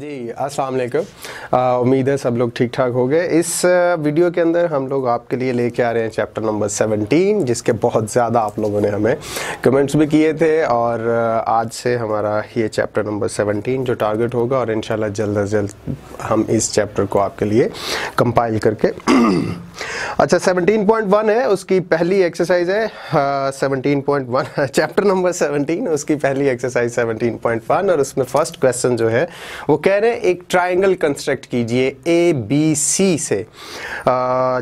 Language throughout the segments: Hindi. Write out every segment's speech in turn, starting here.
जी अस्सलाम वालेकुम। उम्मीद है सब लोग ठीक ठाक हो गए। इस वीडियो के अंदर हम लोग आपके लिए लेके आ रहे हैं चैप्टर नंबर 17, जिसके बहुत ज़्यादा आप लोगों ने हमें कमेंट्स भी किए थे। और आज से हमारा ये चैप्टर नंबर 17 जो टारगेट होगा, और इंशाल्लाह जल्द अज जल्द हम इस चैप्टर को आपके लिए कंपाइल करके अच्छा 17.1 है, उसकी पहली एक्सरसाइज है 17.1 चैप्टर नंबर 17, उसकी पहली एक्सरसाइज 17.1। और उसमें फर्स्ट क्वेश्चन जो है वो कह रहे हैं एक ट्राइंगल कंस्ट्रक्ट कीजिए ए बी सी से,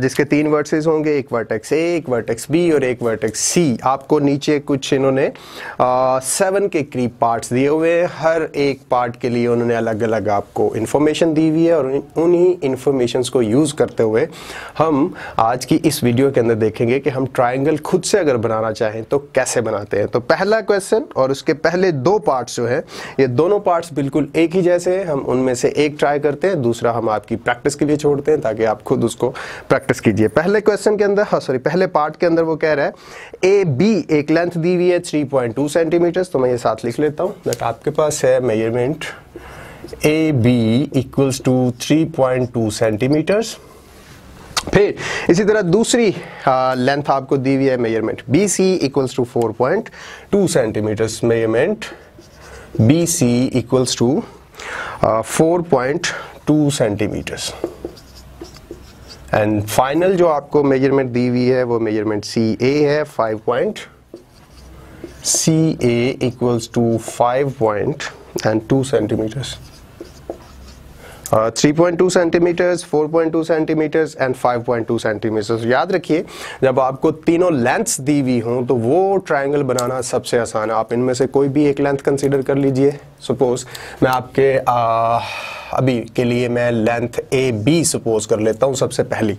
जिसके तीन वर्टिसेस होंगे, एक वर्टेक्स ए, एक वर्टेक्स बी और एक वर्टेक्स सी। आपको नीचे कुछ इन्होंने 7 के करीब पार्ट्स दिए हुए हैं। हर एक पार्ट के लिए उन्होंने अलग अलग आपको इन्फॉर्मेशन दी हुई है, और उन्हीं इन्फॉर्मेशंस को यूज़ करते हुए हम आज की इस वीडियो के अंदर देखेंगे कि हम ट्राइंगल खुद से अगर बनाना चाहें तो कैसे बनाते हैं। तो पहला क्वेश्चन और उसके पहले दो पार्ट्स जो हैं, ये दोनों पार्ट्स बिल्कुल एक ही जैसे हैं। हम उनमें से एक ट्राई करते हैं, दूसरा हम आपकी प्रैक्टिस के लिए छोड़ते हैं ताकि आप खुद उसको प्रैक्टिस कीजिए। पहले क्वेश्चन के अंदर, पहले पार्ट के अंदर वो कह रहा है ए बी एक लेंथ दी हुई है 3.2 सेंटीमीटर। तो मैं ये साथ लिख लेता हूँ दैट आपके पास है measurement A B equals to 3.2 centimetres. फिर इसी तरह दूसरी लेंथ आपको दी हुई है measurement B C equals to 4.2 centimetres. Measurement B C equals to 4.2 centimetres. And final जो आपको मेजरमेंट दी हुई है वो मेजरमेंट सी ए है, 5.2 centimetres. 3.2 centimetres, 4.2 centimetres and 5.2 centimetres. याद रखिए जब आपको तीनों लेंथ्स दी हुई हों तो वो ट्रायंगल बनाना सबसे आसान है। आप इनमें से कोई भी एक लेंथ कंसीडर कर लीजिए। सपोज मैं आपके अभी के लिए मैं लेंथ ए बी सपोज कर लेता हूँ सबसे पहली।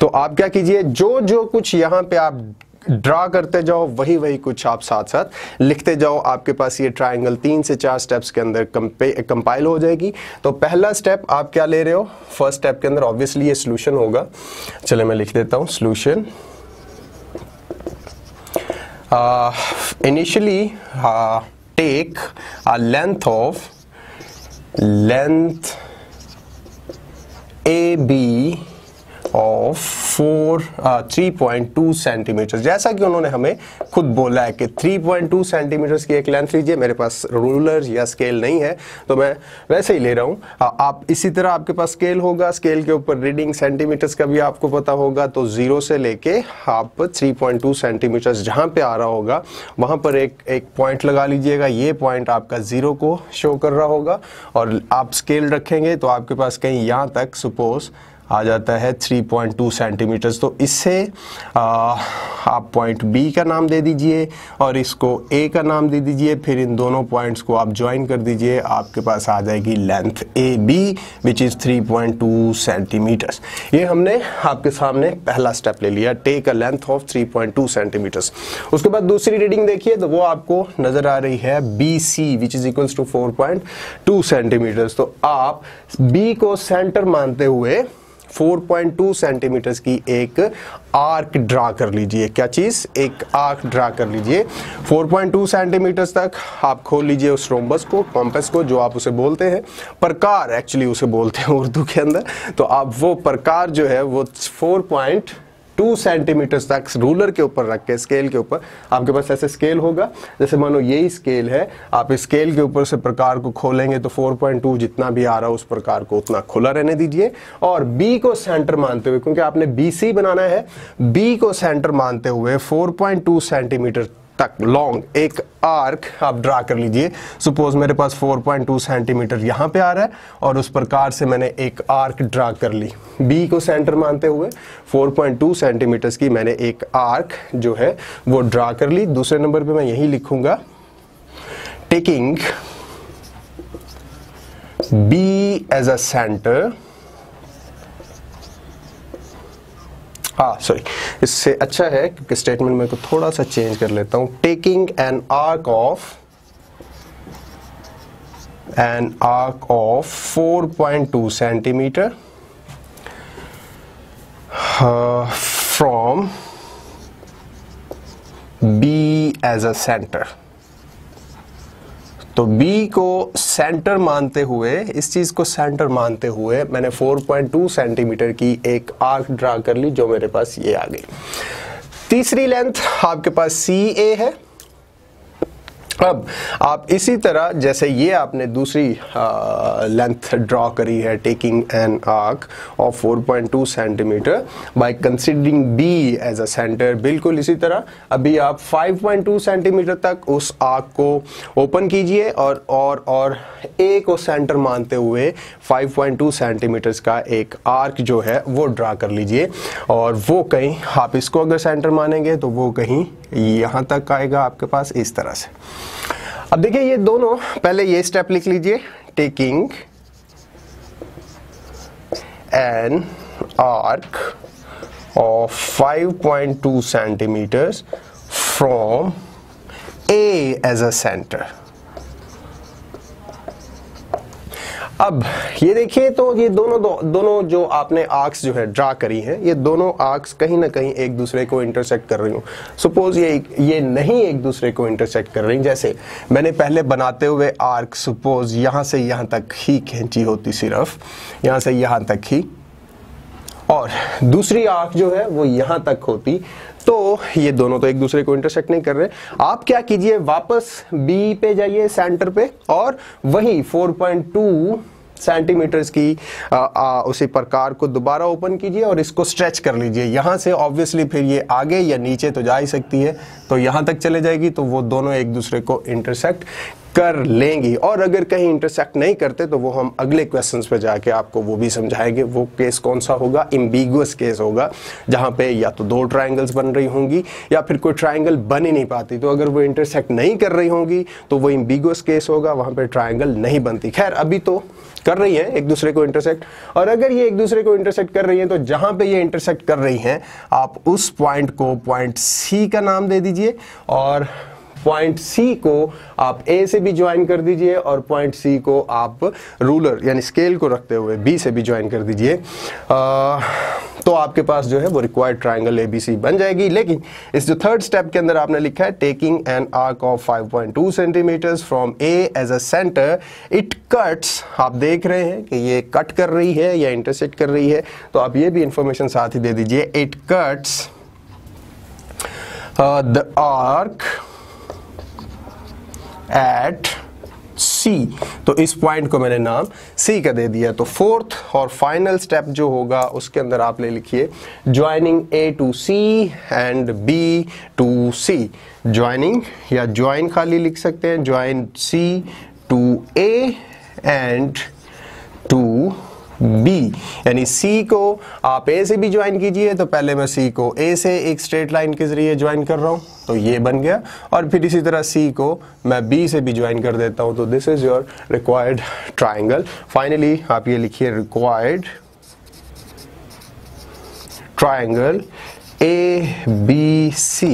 तो आप क्या कीजिए, जो जो कुछ यहाँ पे आप ड्रा करते जाओ वही वही कुछ आप साथ साथ लिखते जाओ। आपके पास ये ट्रायंगल 3 से 4 स्टेप्स के अंदर कंपाइल हो जाएगी। तो पहला स्टेप आप क्या ले रहे हो, फर्स्ट स्टेप के अंदर ऑब्वियसली ये सॉल्यूशन होगा। चले मैं लिख देता हूँ solution. Initially take a length of length A B of 3.2 centimetre. जैसा कि उन्होंने हमें खुद बोला है कि 3.2 सेंटीमीटर्स की एक लेंथ लीजिए। मेरे पास रूलर या स्केल नहीं है तो मैं वैसे ही ले रहा हूँ। आप इसी तरह आपके पास स्केल होगा, स्केल के ऊपर रीडिंग सेंटीमीटर्स का भी आपको पता होगा। तो 0 से लेके आप 3.2 सेंटीमीटर्स जहाँ पे आ रहा होगा वहाँ पर एक पॉइंट लगा लीजिएगा। ये पॉइंट आपका 0 को शो कर रहा होगा और आप स्केल रखेंगे तो आपके पास कहीं यहाँ तक सपोज आ जाता है 3.2 सेंटीमीटर्स। तो इससे आप पॉइंट बी का नाम दे दीजिए और इसको ए का नाम दे दीजिए। फिर इन दोनों पॉइंट्स को आप ज्वाइन कर दीजिए, आपके पास आ जाएगी length A B which is 3.2 centimetres. ये हमने आपके सामने पहला स्टेप ले लिया, take a length of 3.2 centimetres. उसके बाद दूसरी रीडिंग देखिए तो वो आपको नज़र आ रही है B C which is equals to 4.2 centimetres. तो आप बी को सेंटर मानते हुए 4.2 सेंटीमीटर्स की एक आर्क ड्रा कर लीजिए। क्या चीज़, एक आर्क ड्रा कर लीजिए। 4.2 सेंटीमीटर्स तक आप खोल लीजिए उस रोम्बस को, कॉम्पस को, जो आप उसे बोलते हैं, प्रकार एक्चुअली उसे बोलते हैं उर्दू के अंदर। तो आप वो प्रकार जो है वो 4.2 सेंटीमीटर्स तक रूलर के ऊपर रख के, स्केल के ऊपर आपके पास ऐसे स्केल होगा। जैसे मानो यही स्केल है, आप इस स्केल के ऊपर से प्रकार को खोलेंगे तो 4.2 जितना भी आ रहा है उस प्रकार को उतना खुला रहने दीजिए। और बी को सेंटर मानते हुए, क्योंकि आपने बी सी बनाना है, बी को सेंटर मानते हुए 4.2 सेंटीमीटर तक लॉन्ग एक आर्क आप ड्रा कर लीजिए। सपोज मेरे पास 4.2 सेंटीमीटर यहाँ पे आ रहा है और उस प्रकार से मैंने एक आर्क ड्रा कर ली। बी को सेंटर मानते हुए 4.2 सेंटीमीटर्स की मैंने एक आर्क जो है वो ड्रा कर ली। दूसरे नंबर पे मैं यही लिखूंगा, taking B as a centre. हाँ सॉरी, इससे अच्छा है क्योंकि स्टेटमेंट में को थोड़ा सा चेंज कर लेता हूँ। Taking an arc of 4.2 centimetre from B as a centre. तो B को सेंटर मानते हुए, इस चीज़ को सेंटर मानते हुए मैंने 4.2 सेंटीमीटर की एक आर्क ड्रा कर ली, जो मेरे पास ये आ गई। तीसरी लेंथ आपके पास CA है। अब आप इसी तरह जैसे ये आपने दूसरी लेंथ ड्रा करी है, taking an arc of 4.2 centimetre by considering B as a centre, बिल्कुल इसी तरह अभी आप 5.2 सेंटीमीटर तक उस आर्क को ओपन कीजिए और ए को सेंटर मानते हुए 5.2 सेंटीमीटर्स का एक आर्क जो है वो ड्रा कर लीजिए। और वो कहीं आप इसको अगर सेंटर मानेंगे तो वो कहीं यहाँ तक आएगा आपके पास इस तरह से। अब देखिए ये दोनों, पहले ये स्टेप लिख लीजिए, taking an arc of 5.2 centimetres from A as a centre. अब ये देखिए तो ये दोनों जो आपने आर्क्स जो है ड्रा करी हैं, ये दोनों आर्क्स कहीं ना कहीं एक दूसरे को इंटरसेक्ट कर रही हूँ। सपोज ये नहीं एक दूसरे को इंटरसेक्ट कर रही, जैसे मैंने पहले बनाते हुए आर्क सपोज यहाँ से यहाँ तक ही खींची होती, सिर्फ यहाँ से यहाँ तक ही, और दूसरी आर्क जो है वो यहाँ तक होती, तो ये दोनों तो एक दूसरे को इंटरसेक्ट नहीं कर रहे। आप क्या कीजिए, वापस B पे जाइए सेंटर पे और वही 4.2 सेंटीमीटर्स की उसी प्रकार को दोबारा ओपन कीजिए और इसको स्ट्रेच कर लीजिए। यहाँ से ऑब्वियसली फिर ये आगे या नीचे तो जा ही सकती है, तो यहाँ तक चले जाएगी, तो वो दोनों एक दूसरे को इंटरसेक्ट कर लेंगी। और अगर कहीं इंटरसेक्ट नहीं करते तो वो हम अगले क्वेश्चंस पे जाके आपको वो भी समझाएंगे। वो केस कौन सा होगा, एम्बिगुअस केस होगा, जहाँ पे या तो दो ट्रायंगल्स बन रही होंगी या फिर कोई ट्रायंगल बन ही नहीं पाती, तो अगर वो इंटरसेक्ट नहीं कर रही होंगी तो वो एम्बिगुअस केस होगा, वहाँ पर ट्रायंगल नहीं बनती। खैर अभी तो कर रही हैं एक दूसरे को इंटरसेक्ट, और अगर ये एक दूसरे को इंटरसेक्ट कर रही हैं तो जहाँ पे ये इंटरसेक्ट कर रही हैं आप उस पॉइंट को पॉइंट सी का नाम दे दीजिए, और पॉइंट सी को आप ए से भी ज्वाइन कर दीजिए, और पॉइंट सी को आप रूलर यानी स्केल को रखते हुए बी से भी ज्वाइन कर दीजिए, तो आपके पास जो है वो रिक्वायर्ड ट्रायंगल एबीसी बन जाएगी। लेकिन इस जो थर्ड स्टेप के अंदर आपने लिखा है taking an arc of 5.2 centimetres from A as a centre, it cuts, आप देख रहे हैं कि ये कट कर रही है या इंटरसेक्ट कर रही है, तो आप ये भी इंफॉर्मेशन साथ ही दे दीजिए, it cuts the arc at C, तो इस पॉइंट को मैंने नाम C का दे दिया। तो फोर्थ और फाइनल स्टेप जो होगा उसके अंदर आप ले लिखिए joining A to C and B to C, joining या ज्वाइन खाली लिख सकते हैं, join C to A and to B, यानी C को आप A से भी ज्वाइन कीजिए, तो पहले मैं C को A से एक स्ट्रेट लाइन के जरिए ज्वाइन कर रहा हूँ, तो ये बन गया, और फिर इसी तरह C को मैं B से भी ज्वाइन कर देता हूँ, तो this is your required triangle. Finally आप ये लिखिए रिक्वायर्ड ट्राइंगल ABC,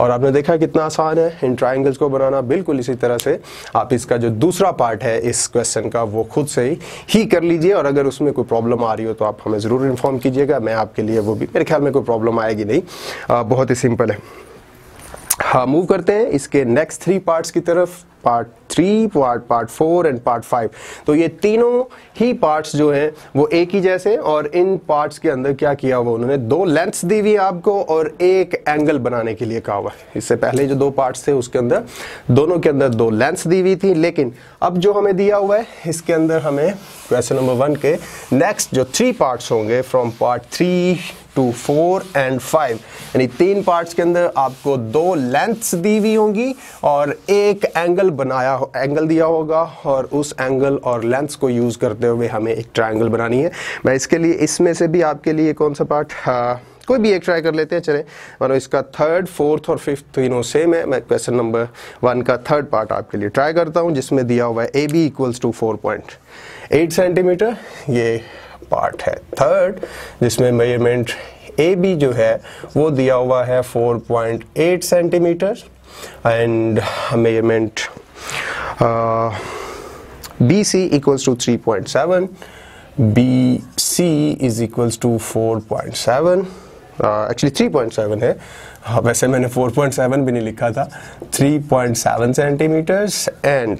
और आपने देखा कितना आसान है इन ट्राइंगल्स को बनाना। बिल्कुल इसी तरह से आप इसका जो दूसरा पार्ट है इस क्वेश्चन का वो खुद से ही कर लीजिए, और अगर उसमें कोई प्रॉब्लम आ रही हो तो आप हमें ज़रूर इन्फॉर्म कीजिएगा, मैं आपके लिए वो भी, मेरे ख्याल में कोई प्रॉब्लम आएगी नहीं, बहुत ही सिंपल है। हाँ, मूव करते हैं इसके नेक्स्ट थ्री पार्ट्स की तरफ, पार्ट 3, पार्ट 4 एंड पार्ट 5। तो ये तीनों ही पार्ट्स जो हैं वो एक ही जैसे, और इन पार्ट्स के अंदर क्या किया हुआ उन्होंने, दो लेंथ्स दी हुई आपको और एक एंगल बनाने के लिए कहा हुआ है। इससे पहले जो दो पार्ट्स थे उसके अंदर दोनों के अंदर दो लेंथ्स दी हुई थी, लेकिन अब जो हमें दिया हुआ है इसके अंदर हमें क्वेश्चन नंबर 1 के नेक्स्ट जो 3 पार्ट्स होंगे फ्रॉम पार्ट 3 to 4 and 5, यानी 3 पार्ट्स के अंदर आपको 2 लेंथ्स दी हुई होंगी और एक एंगल एंगल दिया होगा, और उस एंगल और लेंथ को यूज़ करते हुए हमें एक ट्रायंगल बनानी है। मैं इसके लिए इसमें से भी आपके लिए कौन सा पार्ट, कोई भी एक ट्राई कर लेते हैं, चले मानो इसका 3rd, 4th और 5th तीनों सेम है। मैं क्वेश्चन नंबर 1 का 3rd पार्ट आपके लिए ट्राई करता हूँ, जिसमें दिया हुआ है AB = 4.8 सेंटीमीटर, ये पार्ट है 3rd, जिसमें मेजरमेंट AB जो है वो दिया हुआ है 4.8 centimetre, and measurement BC = 3.7, BC = 4.7, actually 3.7 है, वैसे मैंने 4.7 भी नहीं लिखा था, 3.7 centimetres, and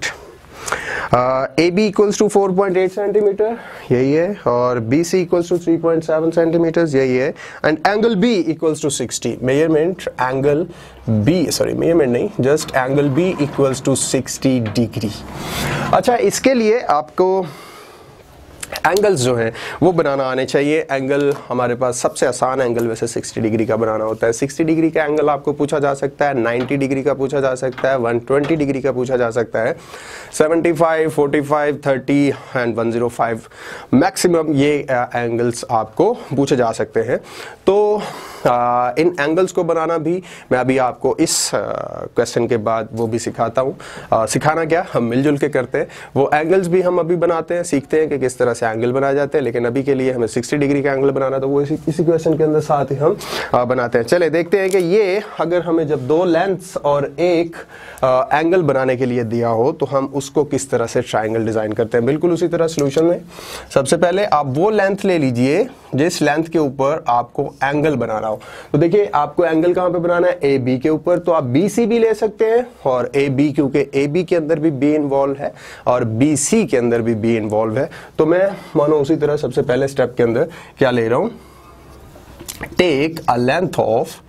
AB equals to 4.8 centimetre यही है और BC इक्वल्स टू 3.7 सेंटीमीटर यही है and angle B equals to 60. Measurement angle B sorry measurement नहीं just angle B equals to 60 degree. अच्छा, इसके लिए आपको एंगल्स जो हैं वो बनाना आने चाहिए. एंगल हमारे पास सबसे आसान एंगल वैसे 60 डिग्री का बनाना होता है. 60 डिग्री का एंगल आपको पूछा जा सकता है, 90 डिग्री का पूछा जा सकता है, 120 डिग्री का पूछा जा सकता है, 75, 45, 30 एंड 105 मैक्सिमम ये एंगल्स आपको पूछे जा सकते हैं. तो इन एंगल्स को बनाना भी मैं अभी आपको इस क्वेश्चन के बाद वो भी सिखाता हूँ. सिखाना क्या, हम मिलजुल के करते हैं. वो एंगल्स भी हम अभी बनाते हैं, सीखते हैं कि किस तरह से एंगल बनाए जाते हैं. लेकिन अभी के लिए हमें 60 डिग्री का एंगल बनाना, तो वो इसी क्वेश्चन के अंदर साथ ही हम बनाते हैं. चले देखते हैं कि ये अगर हमें जब दो लेंथ्स और एक एंगल बनाने के लिए दिया हो तो हम उसको किस तरह से ट्राइंगल डिज़ाइन करते हैं. बिल्कुल उसी तरह सोल्यूशन में सबसे पहले आप वो लेंथ ले लीजिए जिस लेंथ के ऊपर आपको एंगल बनाना हो. तो देखिए आपको एंगल कहाँ पे बनाना है, ए बी के ऊपर. तो आप बी सी भी ले सकते हैं और ए बी, क्योंकि ए बी के अंदर भी बी इन्वॉल्व है और बी सी के अंदर भी बी इन्वॉल्व है. तो मैं मानो उसी तरह सबसे पहले स्टेप के अंदर क्या ले रहा हूं, टेक अ लेंथ ऑफ,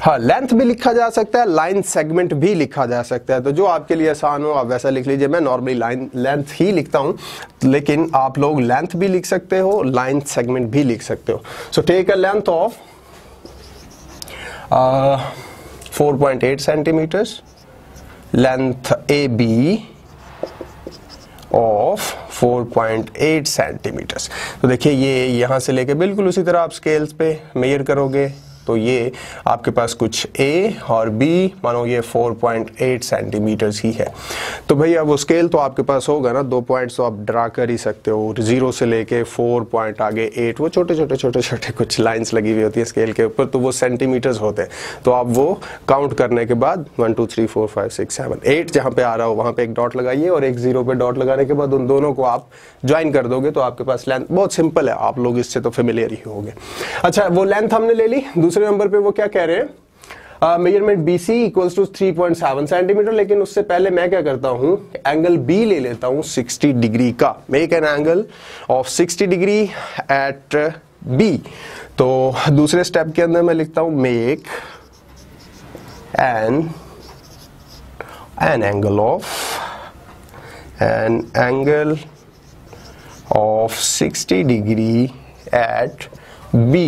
हाँ लेंथ भी लिखा जा सकता है, लाइन सेगमेंट भी लिखा जा सकता है. तो जो आपके लिए आसान हो आप वैसा लिख लीजिए. मैं नॉर्मली लाइन लेंथ ही लिखता हूं, लेकिन आप लोग लेंथ भी लिख सकते हो, लाइन सेगमेंट भी लिख सकते हो. So take a length of 4.8 centimetres, length A B of 4.8 centimetres. तो देखिए ये यहाँ से लेके बिल्कुल उसी तरह आप स्केल्स पे मेजर करोगे तो ये आपके पास कुछ A और B, मानो ये 4.8 सेंटीमीटर्स ही है. तो भैया वो स्केल तो आपके पास होगा ना, दो पॉइंट्स तो आप ड्रा कर ही सकते हो, 0 से लेके 4 पॉइंट आगे 8, वो छोटे छोटे छोटे छोटे कुछ लाइंस लगी हुई होती है स्केल के ऊपर, तो वो सेंटीमीटर्स होते हैं. तो आप वो काउंट करने के बाद 1 2 3 4 5 6 7 8 जहाँ पे आ रहा हो वहाँ पे एक डॉट लगाइए और एक 0 पे डॉट लगाने के बाद उन दोनों को आप ज्वाइन कर दोगे तो आपके पास लेंथ. बहुत सिंपल है, आप लोग इससे तो फेमिलियर ही होंगे. अच्छा, वो लेंथ हमने ले ली. दूसरे नंबर पे वो क्या कह रहे हैं, measurement BC equals to 3.7 centimetre. लेकिन उससे पहले मैं क्या करता हूं, एंगल B ले लेता हूं 60 डिग्री का. Make an angle of 60 degree at B. तो दूसरे स्टेप के अंदर मैं लिखता हूं make an angle of 60 degree at B.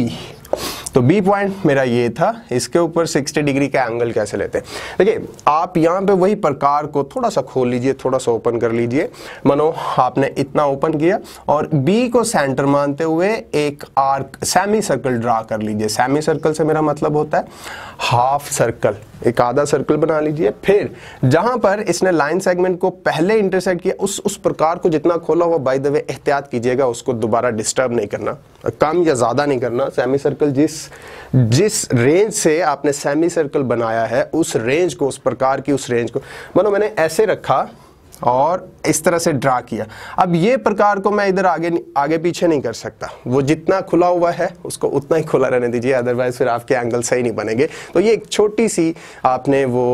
तो B पॉइंट मेरा ये था, इसके ऊपर 60 डिग्री का एंगल कैसे लेते हैं. देखिए आप यहाँ पे वही प्रकार को थोड़ा सा खोल लीजिए, थोड़ा सा ओपन कर लीजिए. मानो आपने इतना ओपन किया और B को सेंटर मानते हुए एक आर्क सेमी सर्कल ड्रा कर लीजिए. सेमी सर्कल से मेरा मतलब होता है हाफ सर्कल, एक आधा सर्कल बना लीजिए. फिर जहाँ पर इसने लाइन सेगमेंट को पहले इंटरसेक्ट किया उस प्रकार को जितना खोला हुआ, बाय द वे एहतियात कीजिएगा, उसको दोबारा डिस्टर्ब नहीं करना, कम या ज़्यादा नहीं करना. सेमी सर्कल जिस रेंज से आपने सेमी सर्कल बनाया है उस रेंज को, उस प्रकार की उस रेंज को, मानो मैंने ऐसे रखा और इस तरह से ड्रा किया. अब ये प्रकार को मैं इधर आगे पीछे नहीं कर सकता, वो जितना खुला हुआ है उसको उतना ही खुला रहने दीजिए, अदरवाइज फिर आपके एंगल सही नहीं बनेंगे. तो ये एक छोटी सी आपने वो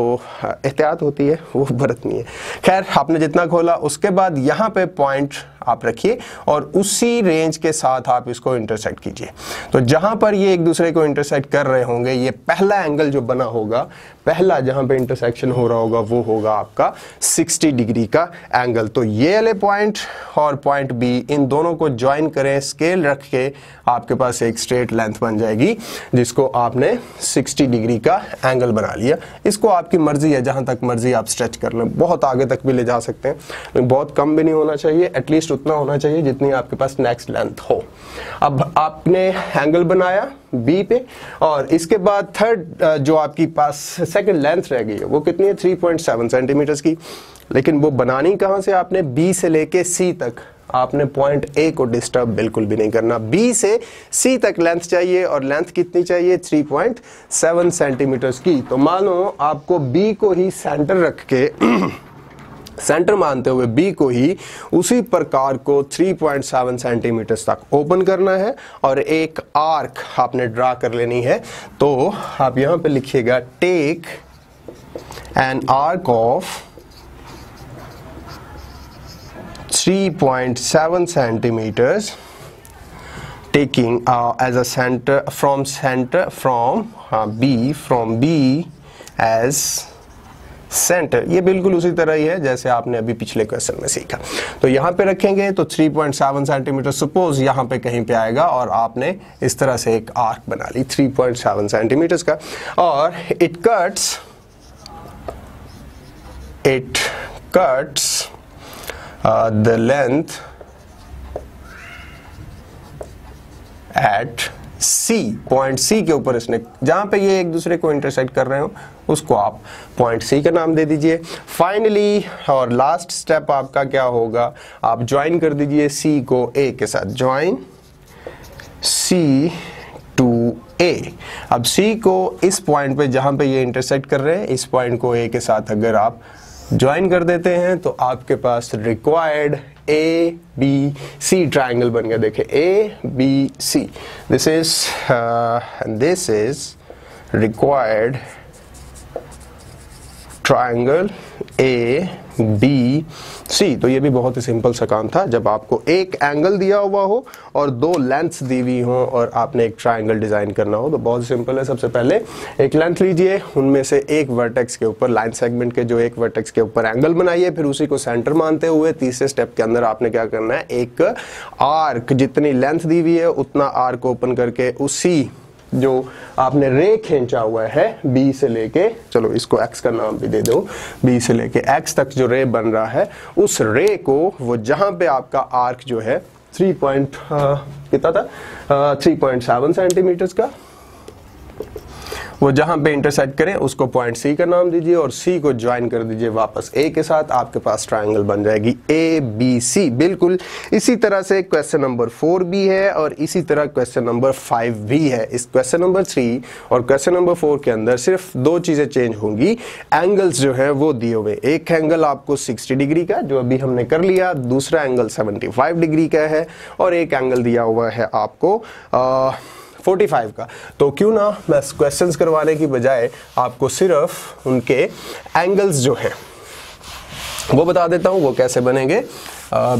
एहतियात होती है वो बरतनी है. खैर आपने जितना खोला उसके बाद यहाँ पे पॉइंट आप रखिए और उसी रेंज के साथ आप इसको इंटरसेक्ट कीजिए. तो जहाँ पर ये एक दूसरे को इंटरसेक्ट कर रहे होंगे, ये पहला एंगल जो बना होगा, पहला जहाँ पे इंटरसेक्शन हो रहा होगा वो होगा आपका 60 डिग्री का एंगल. तो ये वाले पॉइंट और पॉइंट बी, इन दोनों को ज्वाइन करें स्केल रख के, आपके पास एक स्ट्रेट लेंथ बन जाएगी जिसको आपने 60 डिग्री का एंगल बना लिया. इसको आपकी मर्जी है, जहाँ तक मर्जी आप स्ट्रेच कर लें, बहुत आगे तक भी ले जा सकते हैं, बहुत कम भी नहीं होना चाहिए, एटलीस्ट उतना होना चाहिए जितनी आपके पास नेक्स्ट लेंथ हो. अब आपने एंगल बनाया बी पे और इसके बाद थर्ड जो आपके पास सेकंड लेंथ रह गई है वो कितनी है, 3.7 सेंटीमीटर्स की. लेकिन वो बनानी कहाँ से, आपने बी से लेके सी तक आपने पॉइंट ए को डिस्टर्ब बिल्कुल भी नहीं करना. बी से सी तक लेंथ चाहिए और लेंथ कितनी चाहिए, 3.7 सेंटीमीटर्स की. तो मानो आपको बी को ही सेंटर रख के सेंटर मानते हुए बी को ही उसी प्रकार को 3.7 सेंटीमीटर्स तक ओपन करना है और एक आर्क आपने ड्रा कर लेनी है. तो आप यहाँ पे लिखिएगा take an arc of 3.7 centimeters, taking as a center from B, from B as centre. ये बिल्कुल उसी तरह ही है जैसे आपने अभी पिछले क्वेश्चन में सीखा. तो यहाँ पे रखेंगे तो 3.7 सेंटीमीटर सपोज यहाँ पे कहीं पे आएगा और आपने इस तरह से एक आर्क बना ली 3.7 सेंटीमीटर्स का. और it cuts the length at C. Point C के ऊपर इसने, जहाँ पे ये एक दूसरे को इंटरसेक्ट कर रहे हो उसको आप पॉइंट C का नाम दे दीजिए. फाइनली और लास्ट स्टेप आपका क्या होगा, आप ज्वाइन कर दीजिए C को A के साथ. Join C to A. अब C को इस पॉइंट पे जहाँ पे ये इंटरसेक्ट कर रहे हैं इस पॉइंट को A के साथ अगर आप ज्वाइन कर देते हैं तो आपके पास required A B C triangle बन गया. देखें A B C, this is required triangle A B C. तो ये भी बहुत ही सिंपल सा काम था जब आपको एक एंगल दिया हुआ हो और दो लेंथ्स दी हुई हो और आपने एक ट्राइंगल डिज़ाइन करना हो. तो बहुत सिंपल है, सबसे पहले एक लेंथ लीजिए, उनमें से एक वर्टेक्स के ऊपर, लाइन सेगमेंट के जो एक वर्टेक्स के ऊपर एंगल बनाइए, फिर उसी को सेंटर मानते हुए तीसरे स्टेप के अंदर आपने क्या करना है, एक आर्क, जितनी लेंथ दी हुई है उतना आर्क ओपन करके उसी जो आपने रे खींचा हुआ है B से लेके, चलो इसको X का नाम भी दे दो, B से लेके X तक जो रे बन रहा है उस रे को वो जहाँ पे आपका आर्क जो है 3.7 सेंटीमीटर्स का वो जहाँ पे इंटरसेक्ट करें उसको पॉइंट C का नाम दीजिए और C को ज्वाइन कर दीजिए वापस A के साथ. आपके पास ट्रायंगल बन जाएगी ए बी सी. बिल्कुल इसी तरह से क्वेश्चन नंबर 4 भी है और इसी तरह क्वेश्चन नंबर 5 भी है. इस क्वेश्चन नंबर 3 और क्वेश्चन नंबर 4 के अंदर सिर्फ दो चीज़ें चेंज होंगी, एंगल्स जो है वो दिए हुए. एक एंगल आपको 60 डिग्री का जो अभी हमने कर लिया, दूसरा एंगल 75 डिग्री का है और एक एंगल दिया हुआ है आपको 45 का. तो क्यों ना बस क्वेश्चंस करवाने की बजाय आपको सिर्फ उनके एंगल्स जो हैं वो बता देता हूँ वो कैसे बनेंगे.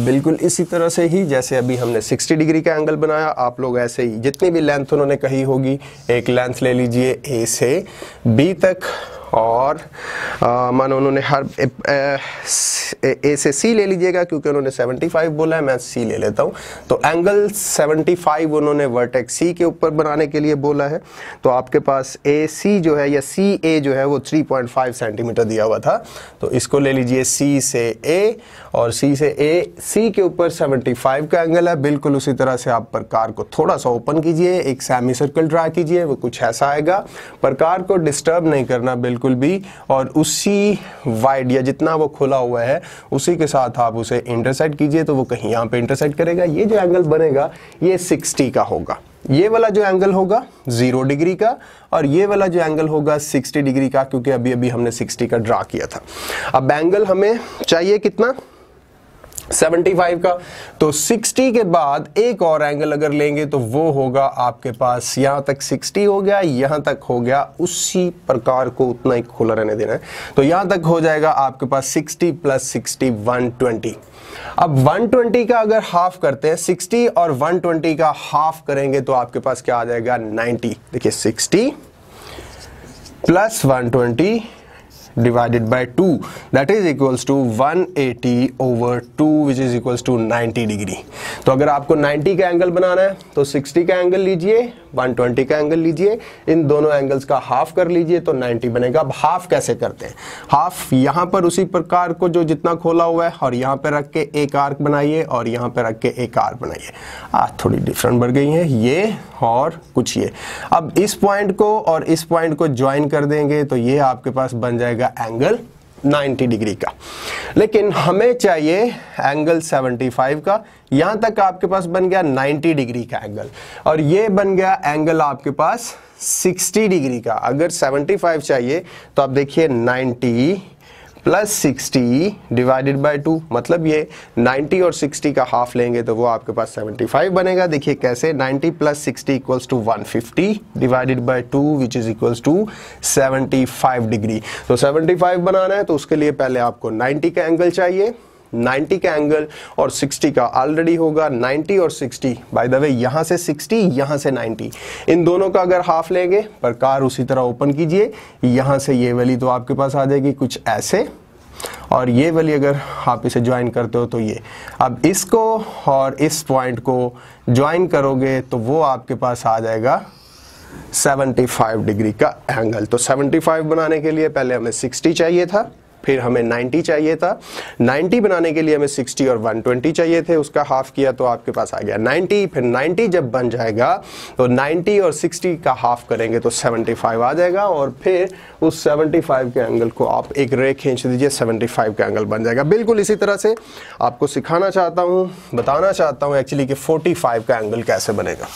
बिल्कुल इसी तरह से ही जैसे अभी हमने 60 डिग्री का एंगल बनाया, आप लोग ऐसे ही जितनी भी लेंथ उन्होंने कही होगी एक लेंथ ले लीजिए ए से बी तक और मानो उन्होंने हर ए से सी ले लीजिएगा क्योंकि उन्होंने 75 बोला है, मैं सी ले लेता हूँ. तो एंगल 75 उन्होंने वर्टेक्स सी के ऊपर बनाने के लिए बोला है. तो आपके पास ए सी जो है या सी ए जो है वो 3.5 सेंटीमीटर दिया हुआ था. तो इसको ले लीजिए सी से ए और सी से ए, सी के ऊपर 75 का एंगल है. बिल्कुल उसी तरह से आप प्रकार को थोड़ा सा ओपन कीजिए, एक सेमी सर्कल ड्रा कीजिए, वो कुछ ऐसा आएगा. प्रकार को डिस्टर्ब नहीं करना बिल्कुल भी और उसी वाइड या जितना वो खुला हुआ है उसी के साथ आप उसे इंटरसेक्ट कीजिए. तो वो कहीं यहाँ पे इंटरसेक्ट करेगा. ये जो एंगल बनेगा ये 60 का होगा, ये वाला जो एंगल होगा 0 डिग्री का और ये वाला जो एंगल होगा 60 डिग्री का क्योंकि अभी अभी हमने 60 का ड्रा किया था. अब एंगल हमें चाहिए कितना, 75 का. तो 60 के बाद एक और एंगल अगर लेंगे तो वो होगा आपके पास, यहाँ तक 60 हो गया, यहाँ तक हो गया, उसी प्रकार को उतना ही खुला रहने देना है. तो यहाँ तक हो जाएगा आपके पास 60 प्लस 60 120. अब 120 का अगर हाफ करते हैं, 60 और 120 का हाफ करेंगे तो आपके पास क्या आ जाएगा 90. देखिए 60 plus 120 divided by 2 that is equals to 180 over 2 which is equals to 90 degree. तो अगर आपको 90 का एंगल बनाना है तो 60 का एंगल लीजिए, 120 का एंगल लीजिए, इन दोनों एंगल्स का हाफ कर लीजिए तो 90 बनेगा. अब हाफ कैसे करते हैं, हाफ यहाँ पर उसी प्रकार को जो जितना खोला हुआ है और यहाँ पर रख के एक आर्क बनाइए और यहाँ पर रख के एक आर्क बनाइए. थोड़ी डिफरेंट बढ़ गई है ये और कुछ ये. अब इस पॉइंट को और इस पॉइंट को ज्वाइन कर देंगे तो ये आपके पास बन जाएगा एंगल 90 डिग्री का. लेकिन हमें चाहिए एंगल 75 का, यहां तक आपके पास बन गया 90 डिग्री का एंगल और ये बन गया एंगल आपके पास 60 डिग्री का. अगर 75 चाहिए तो आप देखिए 90 प्लस 60 डिवाइडेड बाय 2, मतलब ये 90 और 60 का हाफ लेंगे तो वो आपके पास 75 बनेगा. देखिए कैसे, 90 plus 60 equals to 150 divided by 2 which is equals to 75 degree. तो 75 बनाना है तो उसके लिए पहले आपको 90 का एंगल चाहिए, 90 का एंगल और 60 का ऑलरेडी होगा 90 और 60। बाय द वे यहाँ से 60 यहाँ से 90, इन दोनों का अगर हाफ लेंगे, प्रकार उसी तरह ओपन कीजिए, यहाँ से ये वाली तो आपके पास आ जाएगी कुछ ऐसे, और ये वाली अगर आप इसे ज्वाइन करते हो तो ये, अब इसको और इस पॉइंट को ज्वाइन करोगे तो वो आपके पास आ जाएगा 75 डिग्री का एंगल। तो 75 बनाने के लिए पहले हमें 60 चाहिए था, फिर हमें 90 चाहिए था, 90 बनाने के लिए हमें 60 और 120 चाहिए थे, उसका हाफ किया तो आपके पास आ गया 90, फिर 90 जब बन जाएगा तो 90 और 60 का हाफ करेंगे तो 75 आ जाएगा, और फिर उस 75 के एंगल को आप एक रे खींच दीजिए, 75 का एंगल बन जाएगा। बिल्कुल इसी तरह से आपको सिखाना चाहता हूँ, बताना चाहता हूँ एक्चुअली कि 45 का एंगल कैसे बनेगा।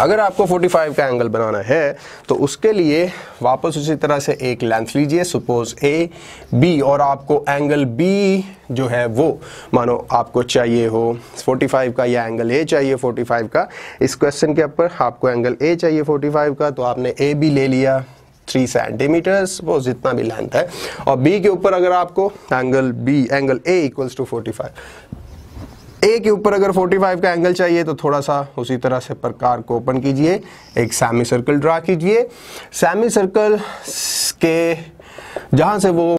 अगर आपको 45 का एंगल बनाना है तो उसके लिए वापस उसी तरह से एक लेंथ लीजिए, सपोज ए बी, और आपको एंगल बी जो है वो मानो आपको चाहिए हो 45 का, या एंगल ए चाहिए 45 का। इस क्वेश्चन के ऊपर आपको एंगल ए चाहिए 45 का, तो आपने ए बी ले लिया 3 सेंटीमीटर, वो जितना भी लेंथ है, और बी के ऊपर अगर आपको angle B, angle A equals to 45, A के ऊपर अगर 45 का एंगल चाहिए तो थोड़ा सा उसी तरह से प्रकार को ओपन कीजिए, एक सेमी सर्कल ड्रा कीजिए। सेमी सर्कल के जहाँ से वो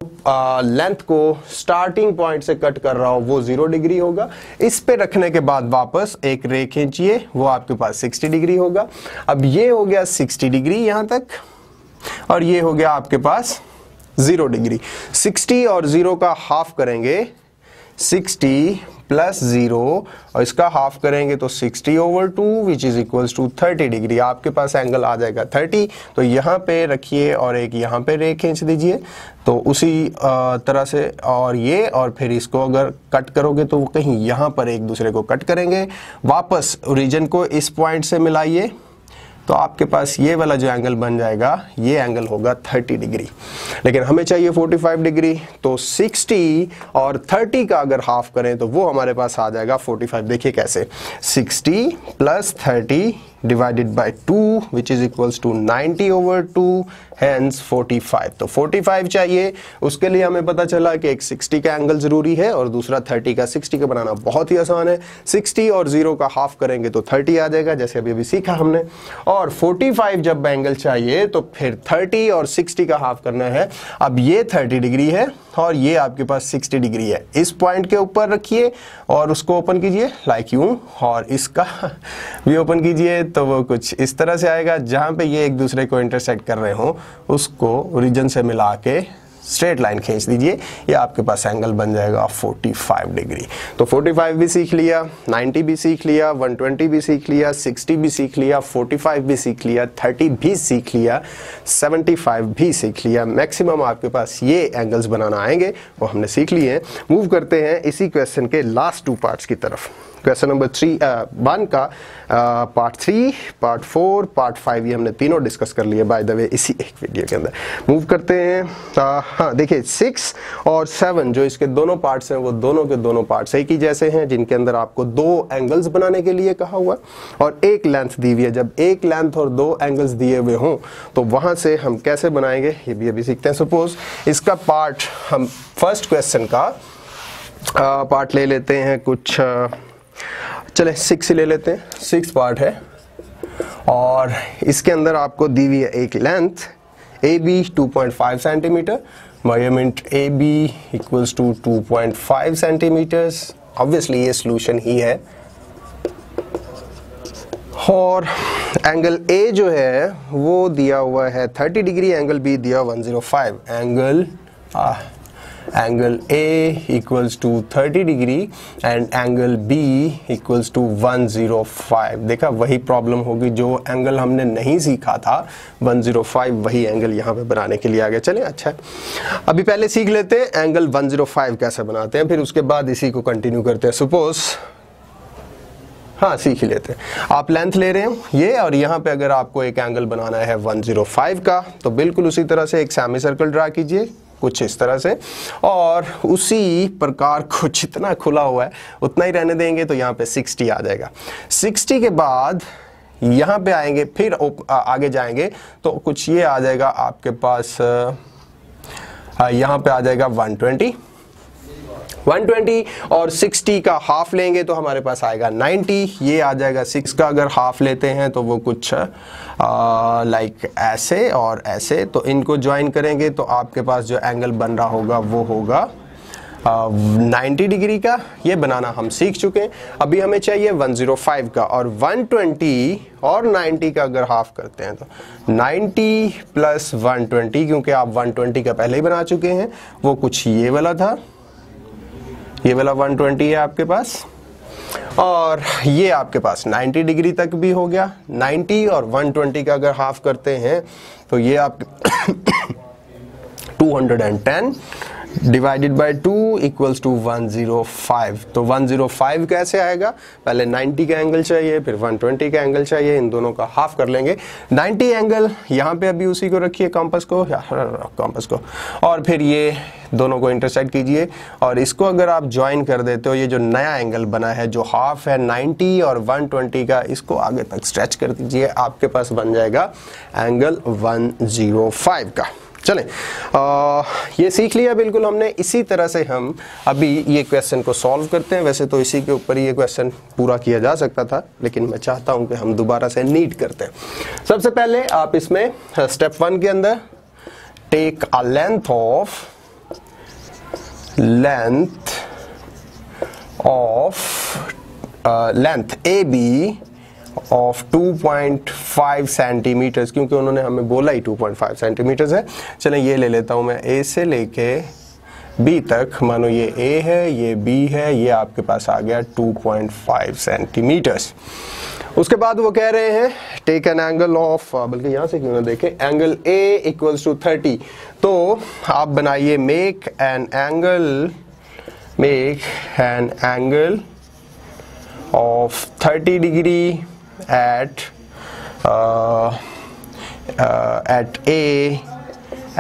लेंथ को स्टार्टिंग पॉइंट से कट कर रहा हो वो 0 डिग्री होगा, इस पे रखने के बाद वापस एक रे खींचिए, वो आपके पास 60 डिग्री होगा। अब ये हो गया 60 डिग्री यहाँ तक, और ये हो गया आपके पास 0 डिग्री। 60 और 0 का हाफ करेंगे 60 प्लस 0, और इसका हाफ करेंगे तो 60/2 which is equals to 30 degree. आपके पास एंगल आ जाएगा 30, तो यहाँ पे रखिए और एक यहाँ पे रे खींच दीजिए, तो उसी तरह से और ये, और फिर इसको अगर कट करोगे तो कहीं यहाँ पर एक दूसरे को कट करेंगे, वापस ओरिजिन को इस पॉइंट से मिलाइए, तो आपके पास ये वाला जो एंगल बन जाएगा ये एंगल होगा 30 डिग्री। लेकिन हमें चाहिए 45 डिग्री, तो 60 और 30 का अगर हाफ करें तो वो हमारे पास आ जाएगा 45। देखिए कैसे, 60 plus 30 divided by 2 which is equals to 90/2 hence 45। तो 45 चाहिए, उसके लिए हमें पता चला कि एक 60 का एंगल ज़रूरी है और दूसरा 30 का। 60 का बनाना बहुत ही आसान है, 60 और 0 का हाफ करेंगे तो 30 आ जाएगा, जैसे अभी सीखा हमने। और 45 जब एंगल चाहिए तो फिर 30 और 60 का हाफ करना है। अब ये 30 डिग्री है और ये आपके पास 60 डिग्री है, इस पॉइंट के ऊपर रखिए और उसको ओपन कीजिए लाइक यूं, और इसका भी ओपन कीजिए तो वो कुछ इस तरह से आएगा, जहाँ पे ये एक दूसरे को इंटरसेक्ट कर रहे हो उसको ओरिजिन से मिला के स्ट्रेट लाइन खींच दीजिए, ये आपके पास एंगल बन जाएगा 45 डिग्री। तो 45 भी सीख लिया, 90 भी सीख लिया, 120 भी सीख लिया, 60 भी सीख लिया, 45 भी सीख लिया, 30 भी सीख लिया, 75 भी सीख लिया। मैक्सिमम आपके पास ये एंगल्स बनाना आएंगे, वो हमने सीख लिए हैं। मूव करते हैं इसी क्वेश्चन के लास्ट 2 पार्ट्स की तरफ। क्वेश्चन नंबर 3 का पार्ट 3, पार्ट 4, पार्ट 5 ये हमने तीनों डिस्कस कर लिए बाय द वे इसी एक वीडियो के अंदर। मूव करते हैं, हाँ देखिए 6 और 7 जो इसके दोनों पार्ट्स हैं वो दोनों के दोनों पार्ट्स एक ही जैसे हैं, जिनके अंदर आपको 2 एंगल्स बनाने के लिए कहा हुआ और एक लेंथ दी हुई है। जब एक लेंथ और 2 एंगल्स दिए हुए हों तो वहाँ से हम कैसे बनाएंगे ये भी अभी सीखते हैं। सपोज इसका पार्ट हम फर्स्ट क्वेश्चन का पार्ट ले लेते हैं, कुछ चले 6 ही ले लेते हैं। 6 पार्ट है और इसके अंदर आपको दी हुई है एक length A B 2.5 centimetre, measurement A B equals to 2.5 centimetres, obviously ये सॉल्यूशन ही है, और एंगल ए जो है वो दिया हुआ है 30 डिग्री, एंगल बी दिया 105, angle A equals to 30 degree and angle B equals to 105। देखा, वही प्रॉब्लम होगी, जो एंगल हमने नहीं सीखा था 105 वही एंगल यहाँ पे बनाने के लिए आ गया। चलें, अच्छा है, अभी पहले सीख लेते हैं एंगल 105 कैसे बनाते हैं, फिर उसके बाद इसी को कंटिन्यू करते हैं। सपोज हाँ सीख ही लेते हैं, आप लेंथ ले रहे हो ये, और यहाँ पे अगर आपको एक एंगल बनाना है 105 का, तो बिल्कुल उसी तरह से एक सेमी सर्कल ड्रा कीजिए कुछ इस तरह से, और उसी प्रकार को जितना खुला हुआ है उतना ही रहने देंगे, तो यहाँ पे 60 आ जाएगा। 60 के बाद यहाँ पे आएंगे, फिर आगे जाएंगे तो कुछ ये आ जाएगा आपके पास, यहाँ पे आ जाएगा 120, 120 और 60 का हाफ लेंगे तो हमारे पास आएगा 90, ये आ जाएगा 6 का अगर हाफ लेते हैं तो वो कुछ लाइक ऐसे और ऐसे, तो इनको ज्वाइन करेंगे तो आपके पास जो एंगल बन रहा होगा वो होगा 90 डिग्री का। ये बनाना हम सीख चुके हैं। अभी हमें चाहिए 105 का, और 120 और 90 का अगर हाफ करते हैं तो 90 प्लस 120, क्योंकि आप 120 का पहले ही बना चुके हैं, वो कुछ ये वाला था, ये वाला 120 है आपके पास, और ये आपके पास 90 डिग्री तक भी हो गया। 90 और 120 का अगर हाफ करते हैं तो ये आप 210 डिवाइडेड बाय 2 इक्वल्स टू 105। तो 105 कैसे आएगा? पहले 90 का एंगल चाहिए, फिर 120 का एंगल चाहिए, इन दोनों का हाफ कर लेंगे। 90 एंगल यहाँ पे अभी उसी को रखिए, कॉम्पस को, और फिर ये दोनों को इंटरसेक्ट कीजिए, और इसको अगर आप ज्वाइन कर देते हो, ये जो नया एंगल बना है जो हाफ है 90 और 120 का, इसको आगे तक स्ट्रेच कर दीजिए, आपके पास बन जाएगा एंगल 105 का। चलें, ये सीख लिया बिल्कुल हमने। इसी तरह से हम अभी ये क्वेश्चन को सॉल्व करते हैं। वैसे तो इसी के ऊपर ये क्वेश्चन पूरा किया जा सकता था, लेकिन मैं चाहता हूं कि हम दोबारा से नीड करते हैं। सबसे पहले आप इसमें स्टेप 1 के अंदर take a length A B of 2.5 centimetres, क्योंकि उन्होंने हमें बोला ही 2.5 सेंटीमीटर्स है। चलें ये ले लेता हूँ मैं, ए से लेके बी तक, मानो ये ए है, ये बी है, ये आपके पास आ गया 2.5 सेंटीमीटर्स। उसके बाद वो कह रहे हैं टेक एन एंगल ऑफ, बल्कि यहाँ से क्यों ना देखें, एंगल ए इक्वल्स टू 30। तो आप बनाइए make an angle of 30 degree at A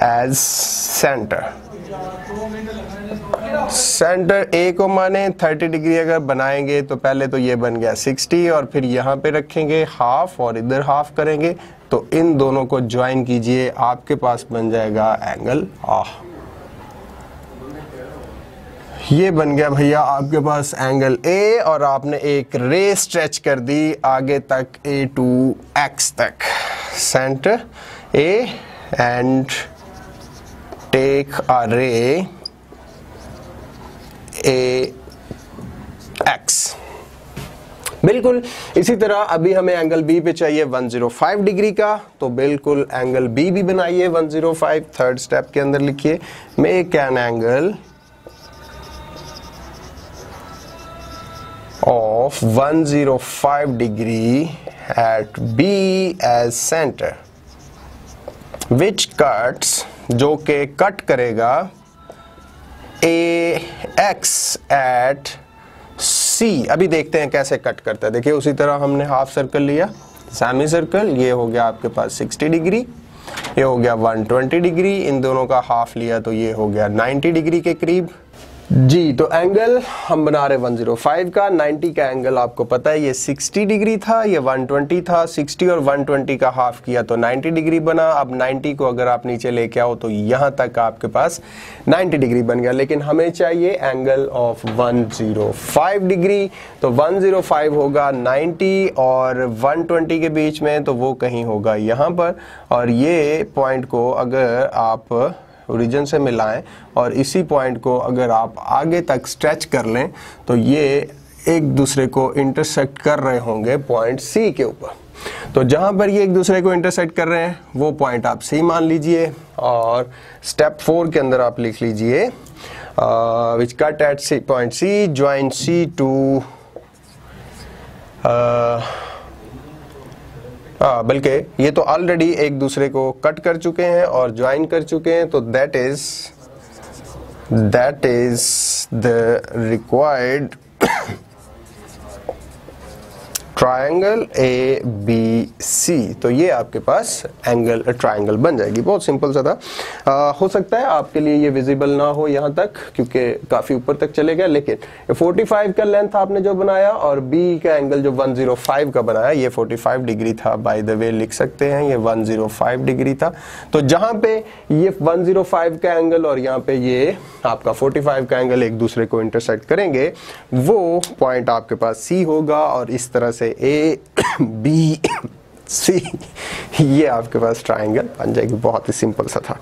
as center A को माने 30 डिग्री अगर बनाएंगे तो पहले तो ये बन गया 60, और फिर यहाँ पे रखेंगे हाफ और इधर हाफ करेंगे, तो इन दोनों को ज्वाइन कीजिए, आपके पास बन जाएगा एंगल ये बन गया भैया आपके पास एंगल ए, और आपने एक रे स्ट्रेच कर दी आगे तक ए टू एक्स तक। Centre A and take a ray A x. बिल्कुल इसी तरह अभी हमें एंगल बी पे चाहिए 105 डिग्री का, तो बिल्कुल एंगल बी भी बनाइए 105। थर्ड स्टेप के अंदर लिखिए make an angle of 105 degree at B as center, which cuts, जो के कट करेगा AX at C। अभी देखते हैं कैसे कट करता है। देखिए उसी तरह हमने हाफ सर्कल लिया, सेमी सर्कल, ये हो गया आपके पास 60 डिग्री, ये हो गया 120 डिग्री, इन दोनों का हाफ लिया तो ये हो गया 90 डिग्री के करीब जी। तो एंगल हम बना रहे 105 का, 90 का एंगल आपको पता है ये 60 डिग्री था, ये 120 था, 60 और 120 का हाफ किया तो 90 डिग्री बना। अब 90 को अगर आप नीचे लेके आओ तो यहाँ तक आपके पास 90 डिग्री बन गया, लेकिन हमें चाहिए एंगल ऑफ 105 डिग्री। तो 105 होगा 90 और 120 के बीच में, तो वो कहीं होगा यहाँ पर, और ये पॉइंट को अगर आप ओरिजिन से मिलाएं और इसी पॉइंट को अगर आप आगे तक स्ट्रेच कर लें तो ये एक दूसरे को इंटरसेक्ट कर रहे होंगे पॉइंट सी के ऊपर। तो जहाँ पर ये एक दूसरे को इंटरसेक्ट कर रहे हैं वो पॉइंट आप सी मान लीजिए, और स्टेप 4 के अंदर आप लिख लीजिए which cut at C point C, join C to, बल्कि ये तो ऑलरेडी एक दूसरे को कट कर चुके हैं और ज्वाइन कर चुके हैं, तो that is the required triangle A B C, तो ये आपके पास एंगल ट्राइंगल बन जाएगी। बहुत सिंपल सा था। हो सकता है आपके लिए ये विजिबल ना हो यहाँ तक, क्योंकि काफ़ी ऊपर तक चले गया, लेकिन 45 का लेंथ आपने जो बनाया और बी का एंगल जो 105 का बनाया ये 45 डिग्री था। बाय द वे लिख सकते हैं ये 105 डिग्री था। तो जहाँ पे ये 105 का एंगल और यहाँ पे ये आपका 45 का एंगल एक दूसरे को इंटरसेक्ट करेंगे, वो पॉइंट आपके पास सी होगा। और इस तरह से ए बी सी ये आपके पास ट्राइंगल बन जाएगी। बहुत ही सिंपल सा था।